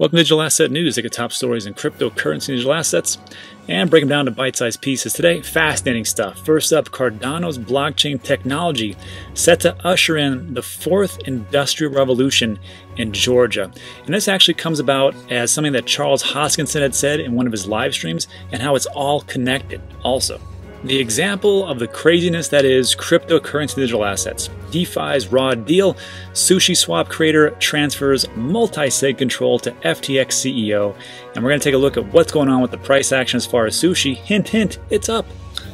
Welcome to Digital Asset News. Take the top stories in cryptocurrency and digital assets and break them down to bite-sized pieces today. Fascinating stuff. First up, Cardano's blockchain technology set to usher in the fourth industrial revolution in Georgia. And this actually comes about as something that Charles Hoskinson had said in one of his live streams, and how it's all connected also. The example of the craziness that is cryptocurrency digital assets. DeFi's raw deal, SushiSwap creator transfers multi-sig control to FTX CEO. And we're going to take a look at what's going on with the price action as far as sushi. Hint, hint, it's up.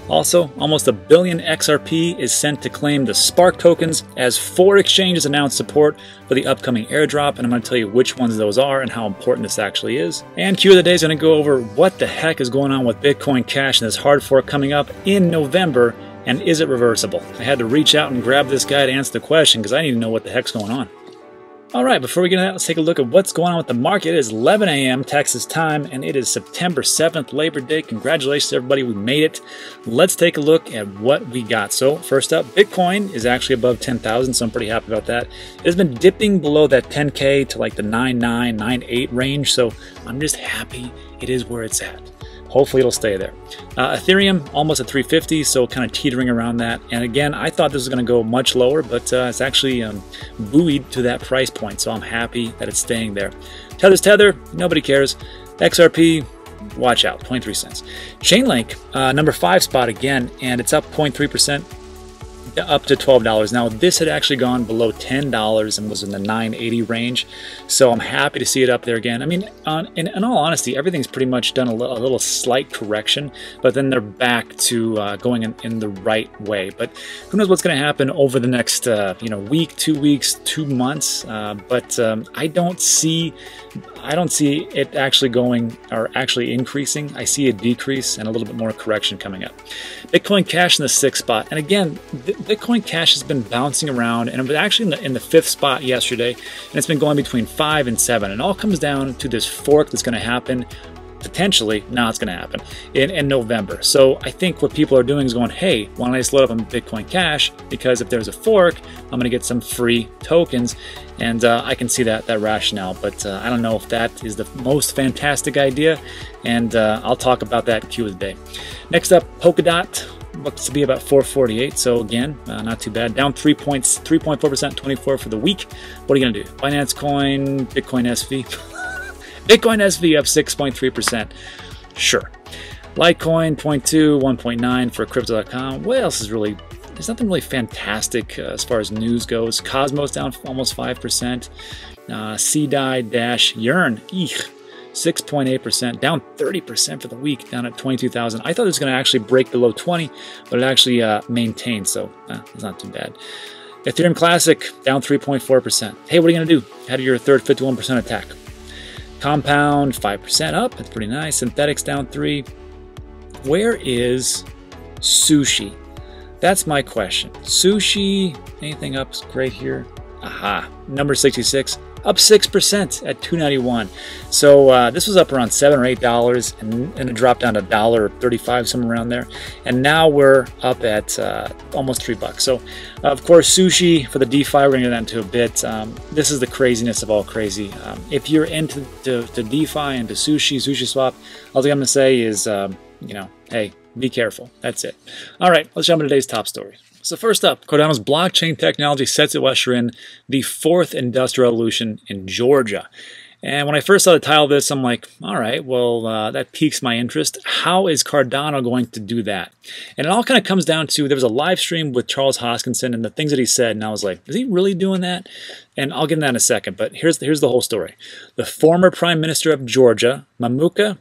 Also, almost $1 billion XRP is sent to claim the Spark tokens as 4 exchanges announced support for the upcoming airdrop. And I'm going to tell you which ones those are and how important this actually is. And Q of the Day is going to go over what the heck is going on with Bitcoin Cash and this hard fork coming up in November. And is it reversible? I had to reach out and grab this guy to answer the question because I need to know what the heck's going on. All right, before we get into that, let's take a look at what's going on with the market. It is 11 a.m. Texas time, and it is September 7th, Labor Day. Congratulations, everybody. We made it. Let's take a look at what we got. So first up, Bitcoin is actually above 10,000, so I'm pretty happy about that. It has been dipping below that 10K to like the 9.9, 9.8 range, so I'm just happy it is where it's at. Hopefully it'll stay there. Ethereum almost at 350, so kind of teetering around that. And again, I thought this was going to go much lower, but it's actually buoyed to that price point, so I'm happy that it's staying there. Tether's Tether, nobody cares. XRP, watch out, 23 cents. Chainlink, number 5 spot again, and it's up 0.3%. Up to $12. Now this had actually gone below $10 and was in the 980 range, so I'm happy to see it up there again. I mean, in all honesty, everything's pretty much done a little slight correction, but then they're back to going in the right way. But who knows what's going to happen over the next week, 2 weeks, 2 months. I don't see it actually going or actually increasing. I see a decrease and a little bit more correction coming up. Bitcoin Cash in the 6th spot, and again, Bitcoin Cash has been bouncing around, and it was actually in the 5th spot yesterday, and it's been going between 5 and 7. It all comes down to this fork that's going to happen, potentially. Now it's going to happen in November. So I think what people are doing is going, hey, why don't I just load up on Bitcoin Cash, because if there's a fork, I'm going to get some free tokens. And I can see that rationale, but I don't know if that is the most fantastic idea, and I'll talk about that in Q of the Day. Next up, Polkadot. Looks to be about 448, so again, not too bad. Down 3.4%, 24 for the week. What are you gonna do? Binance Coin, Bitcoin SV. Bitcoin SV up 6.3%. Sure. Litecoin 0.2, 1.9 for crypto.com. What else is really? There's nothing really fantastic as far as news goes. Cosmos down almost 5%. CDI-Yearn. 6.8%, down 30% for the week, down at 22,000. I thought it was going to actually break below 20, but it actually maintained, so it's not too bad. Ethereum Classic, down 3.4%. Hey, what are you going to do? Had your third 51% attack. Compound, 5% up. That's pretty nice. Synthetics, down 3. Where is Sushi? That's my question. Sushi, anything up great here? Aha, number 66. Up 6% at 291. So this was up around $7 or $8, and it dropped down to $1.35, somewhere around there. And now we're up at almost $3. So of course, Sushi for the DeFi, we're gonna get that into a bit. This is the craziness of all crazy. If you're into to DeFi and to SushiSwap, all I'm gonna say is, hey, be careful. That's it. All right, let's jump into today's top story. So first up, Cardano's blockchain technology sets to usher in the 4th industrial revolution in Georgia. And when I first saw the title of this, I'm like, all right, well, that piques my interest. How is Cardano going to do that? And it all kind of comes down to, there was a live stream with Charles Hoskinson and the things that he said, and I was like, is he really doing that? And I'll get into that in a second, but here's the whole story. The former Prime Minister of Georgia, Mamuka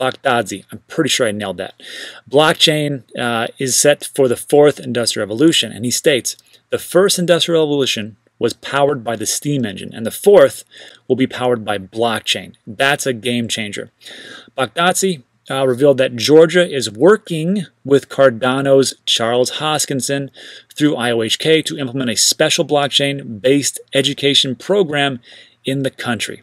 Bakhtadze, I'm pretty sure I nailed that. Blockchain is set for the 4th industrial revolution, and he states, the 1st industrial revolution was powered by the steam engine, and the 4th will be powered by blockchain. That's a game changer. Bakhtadze revealed that Georgia is working with Cardano's Charles Hoskinson through IOHK to implement a special blockchain-based education program in the country.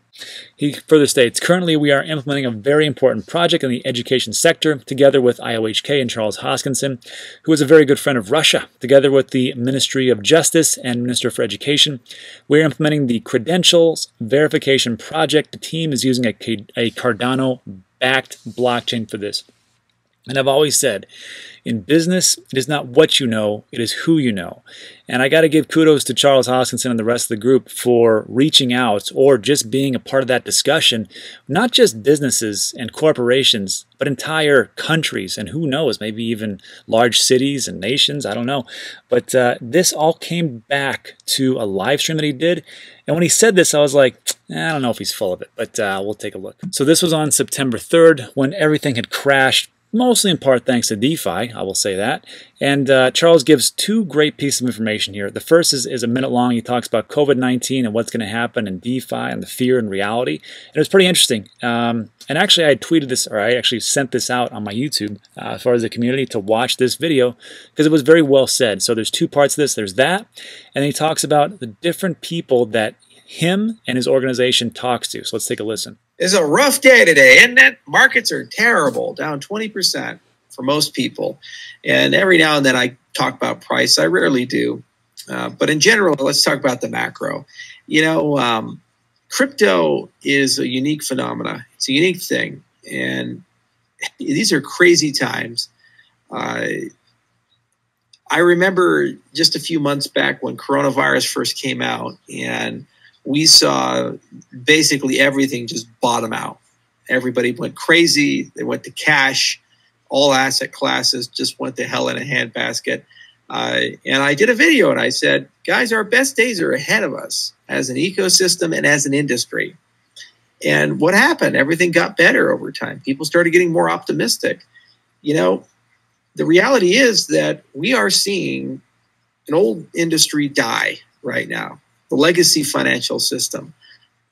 He further states, currently we are implementing a very important project in the education sector together with IOHK and Charles Hoskinson, who is a very good friend of Russia, together with the Ministry of Justice and Minister for Education. We are implementing the credentials verification project. The team is using a Cardano-backed blockchain for this. And I've always said, in business, it is not what you know, it is who you know. And I got to give kudos to Charles Hoskinson and the rest of the group for reaching out or just being a part of that discussion, not just businesses and corporations, but entire countries and who knows, maybe even large cities and nations, I don't know. But this all came back to a live stream that he did. And when he said this, I was like, I don't know if he's full of it, but we'll take a look. So this was on September 3rd when everything had crashed, mostly in part thanks to DeFi, I will say that. And Charles gives two great pieces of information here. The first is a minute long. He talks about COVID-19 and what's going to happen in DeFi and the fear and reality. And it was pretty interesting. And actually, I tweeted this, or I actually sent this out on my YouTube as far as the community to watch this video because it was very well said. So there's two parts of this. There's that. And he talks about the different people that him and his organization talks to. So let's take a listen. It's a rough day today, isn't it? Markets are terrible, down 20% for most people. And every now and then I talk about price. I rarely do. But in general, let's talk about the macro. You know, crypto is a unique phenomena. It's a unique thing. And these are crazy times. I remember just a few months back when coronavirus first came out and we saw basically everything just bottom out. Everybody went crazy. They went to cash. All asset classes just went to hell in a handbasket. And I did a video and I said, guys, our best days are ahead of us as an ecosystem and as an industry. And what happened? Everything got better over time. People started getting more optimistic. You know, the reality is that we are seeing an old industry die right now. The legacy financial system.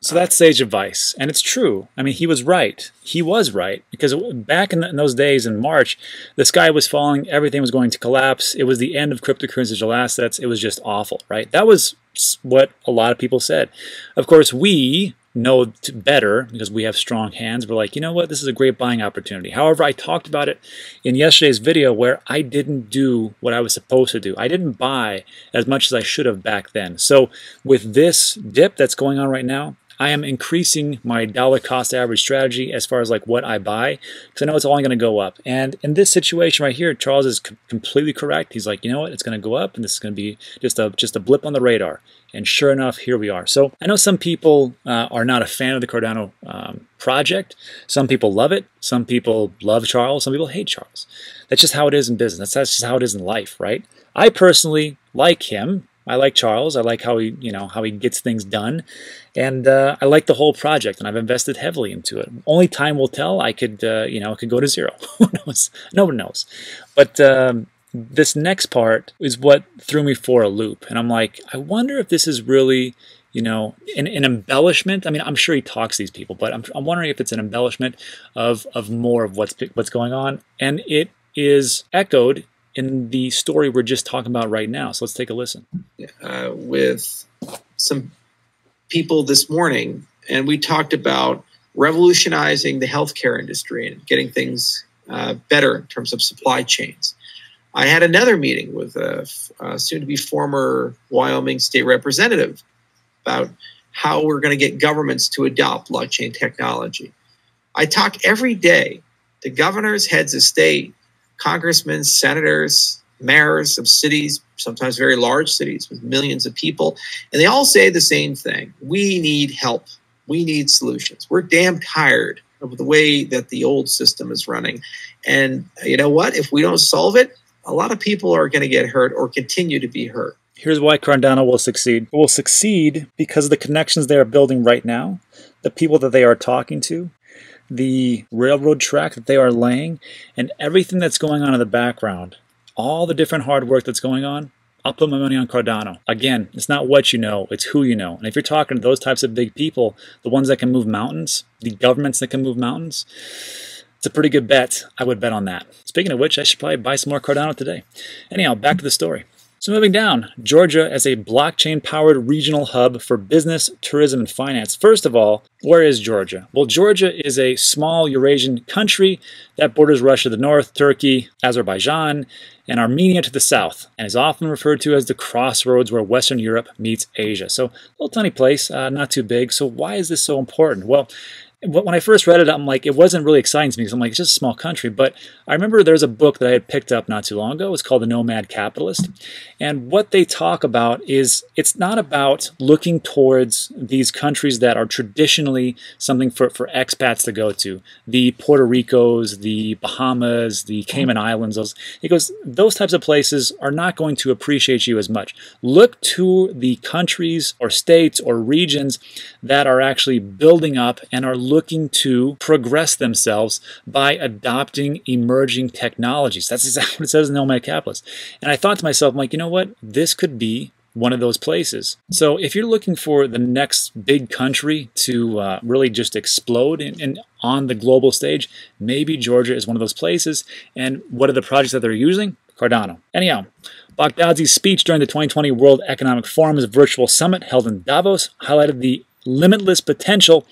So that's sage advice, and it's true. I mean, he was right. He was right, because back in those days in March, the sky was falling, everything was going to collapse, it was the end of cryptocurrency digital assets, it was just awful, right? That was what a lot of people said. Of course, we know better because we have strong hands. We're like, you know what, this is a great buying opportunity. However, I talked about it in yesterday's video where I didn't do what I was supposed to do. I didn't buy as much as I should have back then. So with this dip that's going on right now, I am increasing my dollar cost average strategy as far as like what I buy, because I know it's only going to go up. And in this situation right here, Charles is completely correct. He's like, you know what, it's going to go up and this is going to be just a blip on the radar. And sure enough, here we are. So I know some people are not a fan of the Cardano project. Some people love it. Some people love Charles. Some people hate Charles. That's just how it is in business. That's just how it is in life, right? I personally like him. I like Charles. I like how he, you know, how he gets things done. And I like the whole project, and I've invested heavily into it. Only time will tell. I could, you know, it could go to zero. Who knows? No one knows. But this next part is what threw me for a loop. And I'm like, I wonder if this is really, you know, an embellishment. I mean, I'm sure he talks to these people, but I'm wondering if it's an embellishment of more of what's going on. And it is echoed in the story we're just talking about right now. So let's take a listen. With some people this morning, and we talked about revolutionizing the healthcare industry and getting things better in terms of supply chains. I had another meeting with a soon-to-be former Wyoming state representative about how we're going to get governments to adopt blockchain technology. I talk every day to governors, heads of state, congressmen, senators, mayors of cities, sometimes very large cities with millions of people, and they all say the same thing. We need help. We need solutions. We're damn tired of the way that the old system is running. And you know what? If we don't solve it, a lot of people are going to get hurt or continue to be hurt. Here's why Cardano will succeed. It will succeed because of the connections they are building right now, the people that they are talking to, the railroad track that they are laying, and everything that's going on in the background, all the different hard work that's going on. I'll put my money on Cardano. Again, it's not what you know, it's who you know. And if you're talking to those types of big people, the ones that can move mountains, the governments that can move mountains, it's a pretty good bet. I would bet on that. Speaking of which, I should probably buy some more Cardano today. Anyhow, back to the story. So moving down, Georgia as a blockchain-powered regional hub for business, tourism, and finance. First of all, where is Georgia? Well, Georgia is a small Eurasian country that borders Russia to the north, Turkey, Azerbaijan, and Armenia to the south, and is often referred to as the crossroads where Western Europe meets Asia. So a little tiny place, not too big. So why is this so important? Well, when I first read it, I'm like, it wasn't really exciting to me because I'm like, it's just a small country. But I remember there's a book that I had picked up not too long ago. It's called The Nomad Capitalist. And what they talk about is it's not about looking towards these countries that are traditionally something for expats to go to. The Puerto Ricos, the Bahamas, the Cayman Islands. Those types of places are not going to appreciate you as much. Look to the countries or states or regions that are actually building up and are looking to progress themselves by adopting emerging technologies. That's exactly what it says in the Nomad Capitalist. And I thought to myself, I'm like, you know what? This could be one of those places. So if you're looking for the next big country to really just explode and on the global stage, maybe Georgia is one of those places. And what are the projects that they're using? Cardano. Anyhow, Baghdadzi's speech during the 2020 World Economic Forum's virtual summit held in Davos highlighted the limitless potential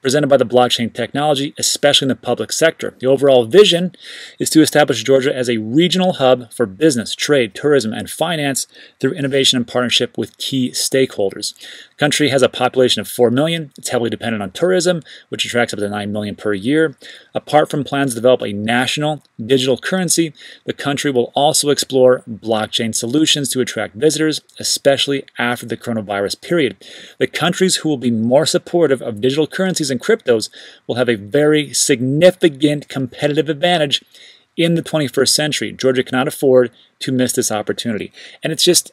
presented by the blockchain technology, especially in the public sector. The overall vision is to establish Georgia as a regional hub for business, trade, tourism, and finance through innovation and partnership with key stakeholders. The country has a population of 4 million. It's heavily dependent on tourism, which attracts up to 9 million per year. Apart from plans to develop a national digital currency, the country will also explore blockchain solutions to attract visitors, especially after the coronavirus period. The countries who will be more supportive of digital currencies and cryptos will have a very significant competitive advantage in the 21st century. Georgia cannot afford to miss this opportunity. And it's just,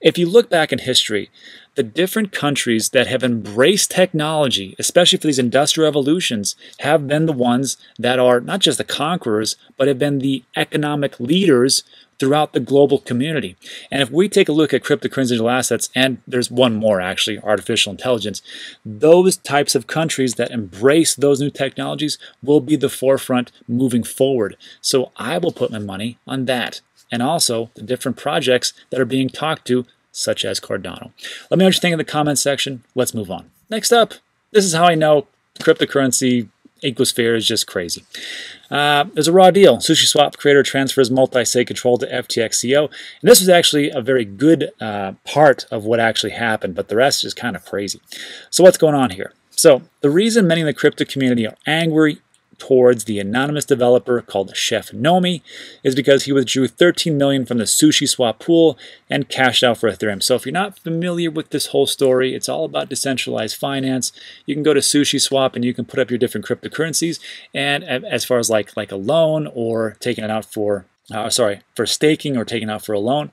if you look back in history, the different countries that have embraced technology, especially for these industrial revolutions, have been the ones that are not just the conquerors, but have been the economic leaders throughout the global community. And if we take a look at cryptocurrency digital assets, and there's one more actually, artificial intelligence, those types of countries that embrace those new technologies will be the forefront moving forward. So I will put my money on that. And also the different projects that are being talked to, such as Cardano. Let me know what you think in the comments section. Let's move on. Next up, this is how I know cryptocurrency ecosphere is just crazy. There's a raw deal. SushiSwap creator transfers multi-sig control to FTX CEO. And this was actually a very good part of what actually happened, but the rest is kind of crazy. So what's going on here? So the reason many in the crypto community are angry towards the anonymous developer called Chef Nomi is because he withdrew $13 million from the SushiSwap pool and cashed out for Ethereum. So if you're not familiar with this whole story, it's all about decentralized finance. You can go to SushiSwap and you can put up your different cryptocurrencies, and as far as like a loan or taking it out for staking or taking out for a loan,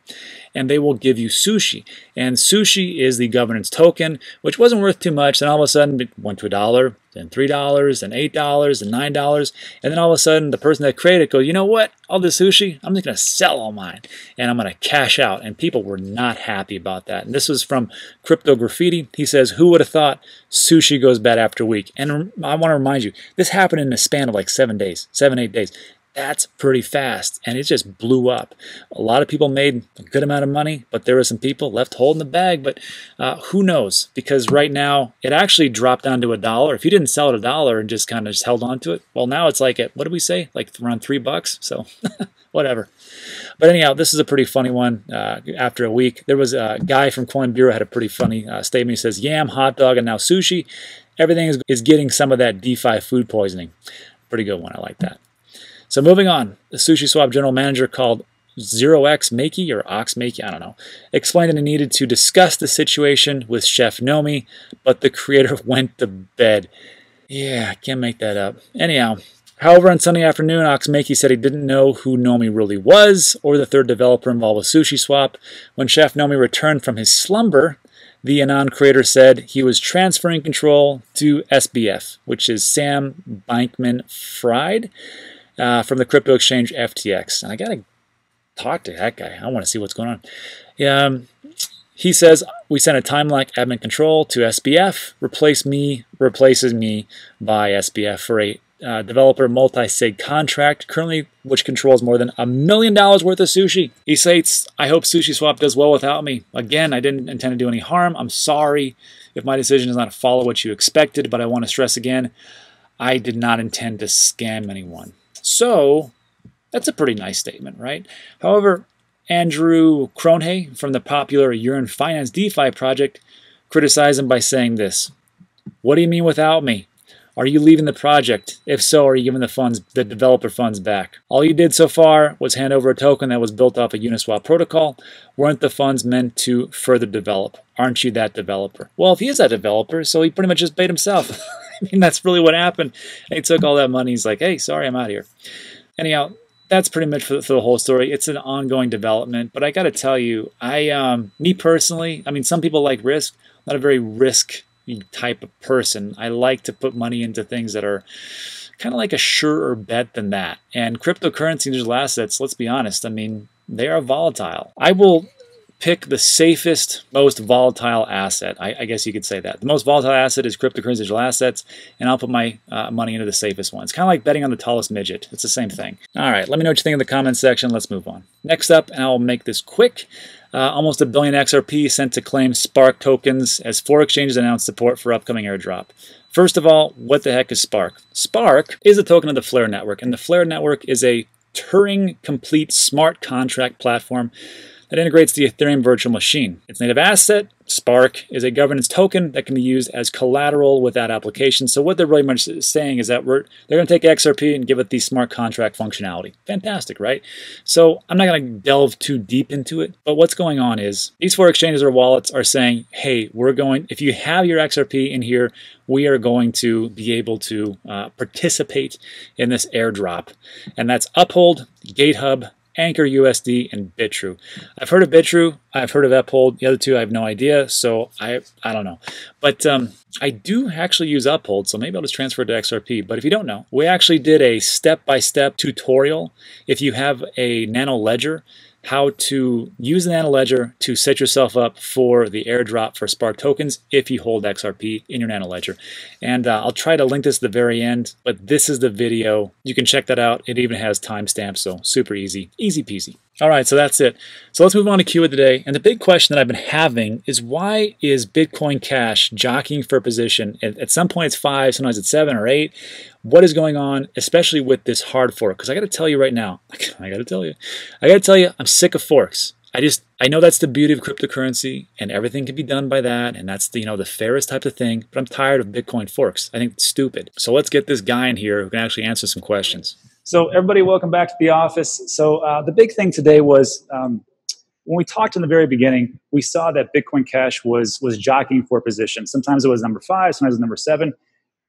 and they will give you sushi. And sushi is the governance token, which wasn't worth too much. Then all of a sudden it went to $1, then $3, then $8, then $9. And then all of a sudden the person that created it goes, you know what? All this sushi, I'm just going to sell all mine and I'm going to cash out. And people were not happy about that. And this was from Crypto Graffiti. He says, who would have thought sushi goes bad after a week? And I want to remind you, this happened in a span of like 7 days, 7, 8 days. That's pretty fast, and it just blew up. A lot of people made a good amount of money, but there were some people left holding the bag, but who knows? Because right now, it actually dropped down to $1. If you didn't sell it $1 and just kind of just held on to it, well, now it's like at, what did we say? Like around $3, so whatever. But anyhow, this is a pretty funny one. After a week, there was a guy from Coin Bureau had a pretty funny statement. He says, yam, hot dog, and now sushi. Everything is getting some of that DeFi food poisoning. Pretty good one, I like that. So moving on, the SushiSwap general manager called 0xMaki or 0xMaki, I don't know, explained that he needed to discuss the situation with Chef Nomi, but the creator went to bed. Yeah, I can't make that up. Anyhow, however, on Sunday afternoon, 0xMaki said he didn't know who Nomi really was or the third developer involved with SushiSwap. When Chef Nomi returned from his slumber, the Anon creator said he was transferring control to SBF, which is Sam Bankman-Fried, from the crypto exchange FTX. And I gotta talk to that guy. I want to see what's going on. He says, we sent a time-lock admin control to SBF, replaces me by SBF for a developer multi-sig contract, currently which controls more than $1 million worth of sushi. He states, I hope SushiSwap does well without me. Again, I didn't intend to do any harm. I'm sorry if my decision is not to follow what you expected, but I want to stress again, I did not intend to scam anyone. So that's a pretty nice statement, right? However, Andrew Cronhay from the popular Urine Finance DeFi project criticized him by saying this. What do you mean without me? Are you leaving the project? If so, are you giving the funds, the developer funds back? All you did so far was hand over a token that was built off a Uniswap protocol. Weren't the funds meant to further develop? Aren't you that developer? Well, if he is that developer, so he pretty much just paid himself. I mean, that's really what happened. He took all that money. He's like, hey, sorry, I'm out of here. Anyhow, that's pretty much for the whole story. It's an ongoing development, but I got to tell you, me personally, I mean, some people like risk. I'm not a very risk type of person. I like to put money into things that are kind of like a surer bet than that. And cryptocurrency and digital assets, let's be honest, I mean, they are volatile. I will pick the safest, most volatile asset. I guess you could say that. The most volatile asset is cryptocurrency digital assets, and I'll put my money into the safest one. It's kind of like betting on the tallest midget. It's the same thing. All right, let me know what you think in the comments section. Let's move on. Next up, and I'll make this quick, almost $1 billion XRP sent to claim Spark tokens as 4 exchanges announced support for upcoming airdrop. First of all, what the heck is Spark? Spark is a token of the Flare Network, and the Flare Network is a Turing-complete smart contract platform that integrates the Ethereum virtual machine. Its native asset, Spark, is a governance token that can be used as collateral without application. So what they're really much saying is that they're going to take XRP and give it the smart contract functionality. Fantastic, right? So I'm not going to delve too deep into it, but what's going on is these 4 exchanges or wallets are saying, hey, if you have your XRP in here, we are going to be able to participate in this airdrop. And that's Uphold, GateHub, Anchor USD, and Bitrue. I've heard of Bitrue. I've heard of Uphold. The other two, I have no idea, so I don't know. But I do actually use Uphold, so maybe I'll just transfer it to XRP. But if you don't know, we actually did a step-by-step tutorial. If you have a Nano Ledger, how to use the Nano Ledger to set yourself up for the airdrop for Spark tokens if you hold XRP in your Nano Ledger. And I'll try to link this at the very end, but this is the video. You can check that out. It even has timestamps, so super easy. Easy peasy. All right, so that's it. So let's move on to Q of the day. And the big question that I've been having is, why is Bitcoin Cash jockeying for position? At some point it's 5, sometimes it's 7 or 8. What is going on, especially with this hard fork? Because I got to tell you right now, I'm sick of forks. I know that's the beauty of cryptocurrency and everything can be done by that, and that's the, you know, the fairest type of thing, but I'm tired of Bitcoin forks. I think it's stupid. So let's get this guy in here who can actually answer some questions. So everybody, welcome back to the office. So the big thing today was when we talked in the very beginning, we saw that Bitcoin Cash was jockeying for position. Sometimes it was number 5, sometimes it was number 7.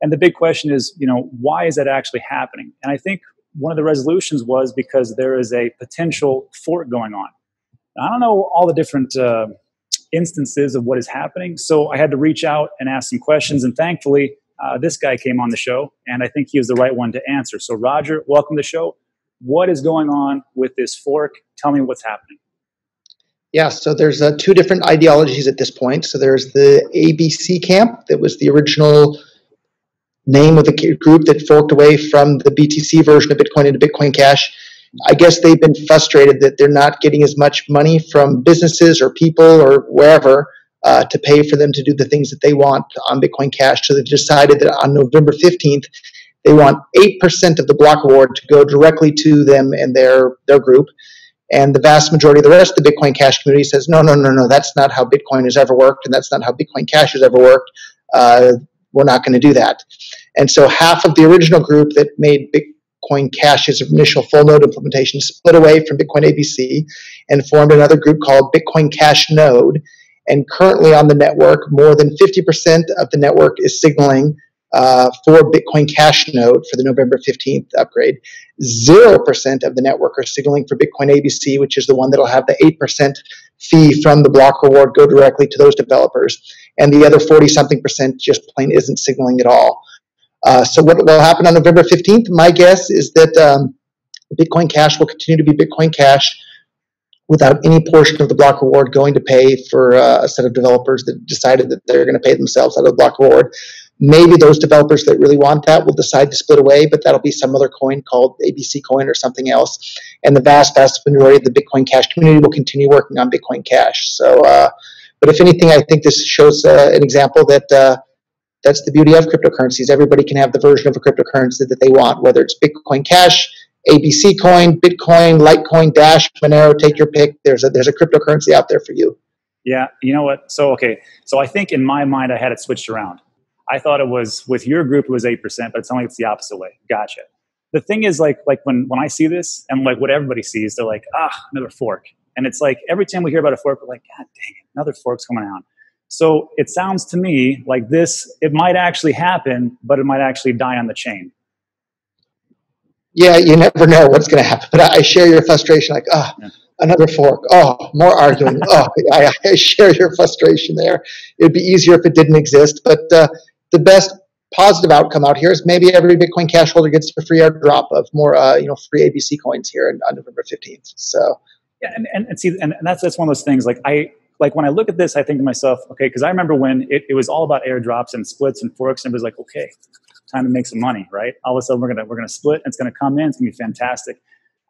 And the big question is, you know, why is that actually happening? And I think one of the resolutions was because there is a potential fork going on. I don't know all the different instances of what is happening, so I had to reach out and ask some questions, and thankfully, this guy came on the show, and I think he was the right one to answer. So Roger, welcome to the show. What is going on with this fork? Tell me what's happening. Yeah, so there's 2 different ideologies at this point. So there's the ABC camp that was the original name of the group that forked away from the BTC version of Bitcoin into Bitcoin Cash. I guess they've been frustrated that they're not getting as much money from businesses or people or wherever to pay for them to do the things that they want on Bitcoin Cash. So they've decided that on November 15th, they want 8% of the block reward to go directly to them and their group. And the vast majority of the rest of the Bitcoin Cash community says, no, no, no, no, that's not how Bitcoin has ever worked, and that's not how Bitcoin Cash has ever worked. We're not going to do that. And so half of the original group that made Bitcoin Cash's initial full node implementation split away from Bitcoin ABC and formed another group called Bitcoin Cash Node. And currently on the network, more than 50% of the network is signaling for Bitcoin Cash Node for the November 15th upgrade. 0% of the network are signaling for Bitcoin ABC, which is the one that will have the 8% fee from the block reward go directly to those developers. And the other 40-something% just plain isn't signaling at all. So what will happen on November 15th, my guess is that Bitcoin Cash will continue to be Bitcoin Cash without any portion of the block reward going to pay for a set of developers that decided that they're going to pay themselves out of the block reward. Maybe those developers that really want that will decide to split away, but that'll be some other coin called ABC Coin or something else. And the vast, vast majority of the Bitcoin Cash community will continue working on Bitcoin Cash. So, but if anything, I think this shows an example that that's the beauty of cryptocurrencies. Everybody can have the version of a cryptocurrency that they want, whether it's Bitcoin Cash, ABC Coin, Bitcoin, Litecoin, Dash, Monero, take your pick. There's a cryptocurrency out there for you. Yeah, you know what? So, okay. So I think in my mind, I had it switched around. I thought it was, with your group, it was 8%, but it sounds like it's the opposite way. Gotcha. The thing is, like when I see this and like what everybody sees, they're like, ah, another fork. And it's like, every time we hear about a fork, we're like, God dang it, another fork's coming out. So it sounds to me like this, it might actually happen, but it might actually die on the chain. Yeah, you never know what's going to happen. But I share your frustration, like, ah, oh, yeah, another fork. Oh, more arguing. Oh, I share your frustration there. It'd be easier if it didn't exist. But the best positive outcome out here is maybe every Bitcoin Cash holder gets a free airdrop of more, you know, free ABC coins here on November 15th. So yeah, and see, and that's one of those things. Like when I look at this, I think to myself, okay, because I remember when it was all about airdrops and splits and forks, and it was like, okay, time to make some money, right? All of a sudden we're gonna split, and it's gonna come in, it's gonna be fantastic.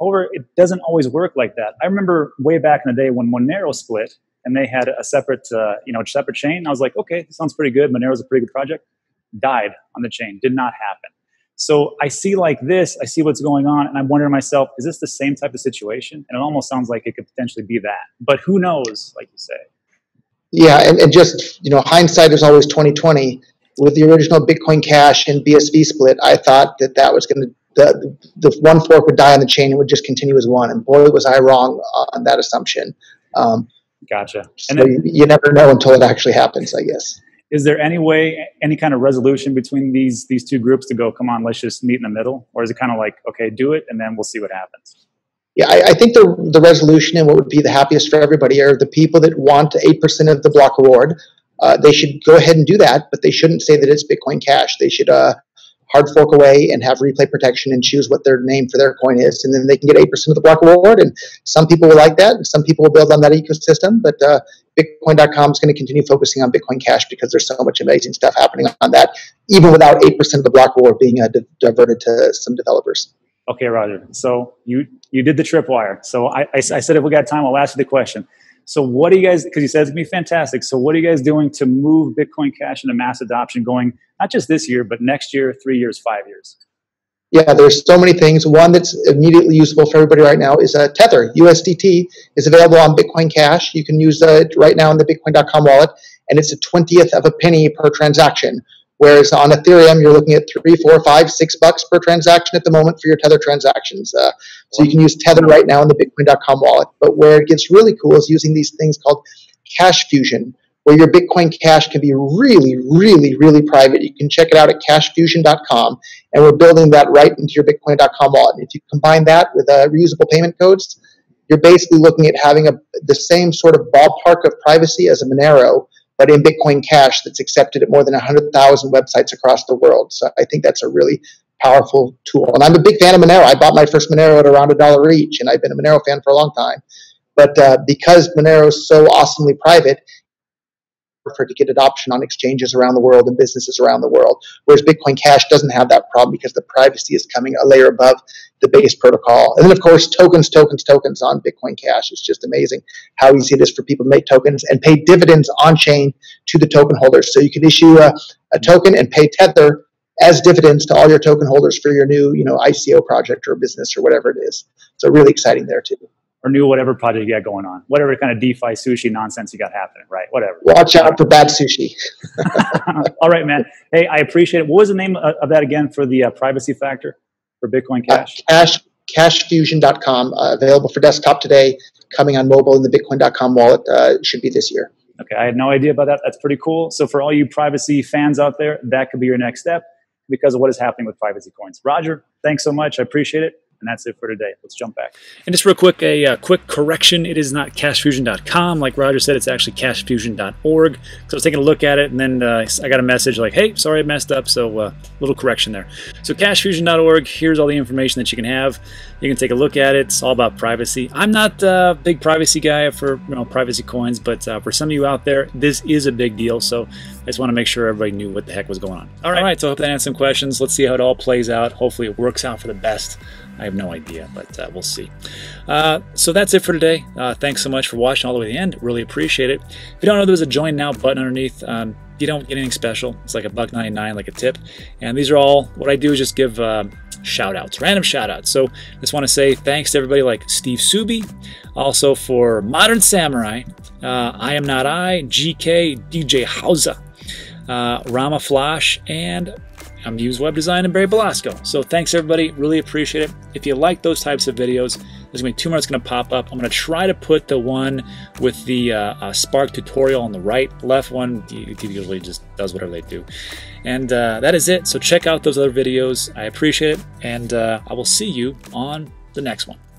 However, it doesn't always work like that. I remember way back in the day when Monero split and they had a separate, separate chain. I was like, okay, this sounds pretty good. Monero's a pretty good project. Died on the chain. Did not happen. So I see like this, I see what's going on, and I'm wondering to myself, is this the same type of situation? And it almost sounds like it could potentially be that. But who knows, like you say. Yeah, and just, you know, hindsight is always 20/20. With the original Bitcoin Cash and BSV split, I thought that was going to, the one fork would die on the chain and would just continue as one. And boy, was I wrong on that assumption. Gotcha. So and then, you never know until it actually happens, I guess. Is there any way, any kind of resolution between these two groups to go, come on, let's just meet in the middle? Or is it kind of like, okay, do it, and then we'll see what happens? Yeah, I think the resolution and what would be the happiest for everybody are the people that want 8% of the block award. They should go ahead and do that, but they shouldn't say that it's Bitcoin Cash. They should hard fork away and have replay protection and choose what their name for their coin is, and then they can get 8% of the block award. And some people will like that, and some people will build on that ecosystem, but Bitcoin.com is going to continue focusing on Bitcoin Cash because there's so much amazing stuff happening on that, even without 8% of the block award being diverted to some developers. Okay, Roger. So you did the tripwire. So I said if we got time, I'll ask you the question. So what do you guys, because you said it's going to be fantastic, so what are you guys doing to move Bitcoin Cash into mass adoption going, not just this year, but next year, 3 years, 5 years? Yeah, there's so many things. One that's immediately useful for everybody right now is Tether. USDT is available on Bitcoin Cash. You can use it right now in the Bitcoin.com wallet, and it's a 20th of a penny per transaction. Whereas on Ethereum, you're looking at $3, $4, $5, $6 per transaction at the moment for your Tether transactions. So you can use Tether right now in the Bitcoin.com wallet. But where it gets really cool is using these things called Cash Fusion, where your Bitcoin Cash can be really, really, really private. You can check it out at cashfusion.com, and we're building that right into your Bitcoin.com wallet. And if you combine that with reusable payment codes, you're basically looking at having the same sort of ballpark of privacy as a Monero, but in Bitcoin Cash that's accepted at more than 100,000 websites across the world. So I think that's a really powerful tool. And I'm a big fan of Monero. I bought my first Monero at around $1 each, and I've been a Monero fan for a long time. But because Monero is so awesomely private, for to get adoption on exchanges around the world and businesses around the world, whereas Bitcoin Cash doesn't have that problem because the privacy is coming a layer above the base protocol. And then, of course, tokens on Bitcoin Cash. It's just amazing how easy it is for people to make tokens and pay dividends on-chain to the token holders. So you can issue a token and pay Tether as dividends to all your token holders for your new, you know, ICO project or business or whatever it is. So really exciting there, too. Or new whatever project you got going on, whatever kind of DeFi sushi nonsense you got happening, right? Whatever. Watch out for bad sushi. All right, man. Hey, I appreciate it. What was the name of that again for the privacy factor for Bitcoin Cash? Cashfusion.com, available for desktop today, coming on mobile in the Bitcoin.com wallet. It should be this year. Okay, I had no idea about that. That's pretty cool. So for all you privacy fans out there, that could be your next step because of what is happening with privacy coins. Roger, thanks so much. I appreciate it. And that's it for today. Let's jump back. And just real quick, a quick correction. It is not cashfusion.com. Like Roger said, it's actually cashfusion.org. So I was taking a look at it, and then I got a message like, hey, sorry I messed up. So a little correction there. So cashfusion.org, here's all the information that you can have. You can take a look at it. It's all about privacy. I'm not a big privacy guy for privacy coins, but for some of you out there, this is a big deal. So I just want to make sure everybody knew what the heck was going on. All right, so I hope that answered some questions. Let's see how it all plays out. Hopefully it works out for the best. I have no idea, but we'll see. So that's it for today. Thanks so much for watching all the way to the end. Really appreciate it. If you don't know, there's a join now button underneath. You don't get anything special. It's like $1.99, like a tip. And these are all, what I do is just give shout outs, random shout outs. So just want to say thanks to everybody like Steve Subi, also for Modern Samurai, I Am Not I, GK, DJ Hausa, Rama Flash, and Amuse Web Design and Barry Belasco. So thanks everybody, really appreciate it. If you like those types of videos, there's gonna be two more that's gonna pop up. I'm gonna try to put the one with the Spark tutorial on the right. Left one usually just does whatever they do. And that is it. So check out those other videos. I appreciate it. And I will see you on the next one.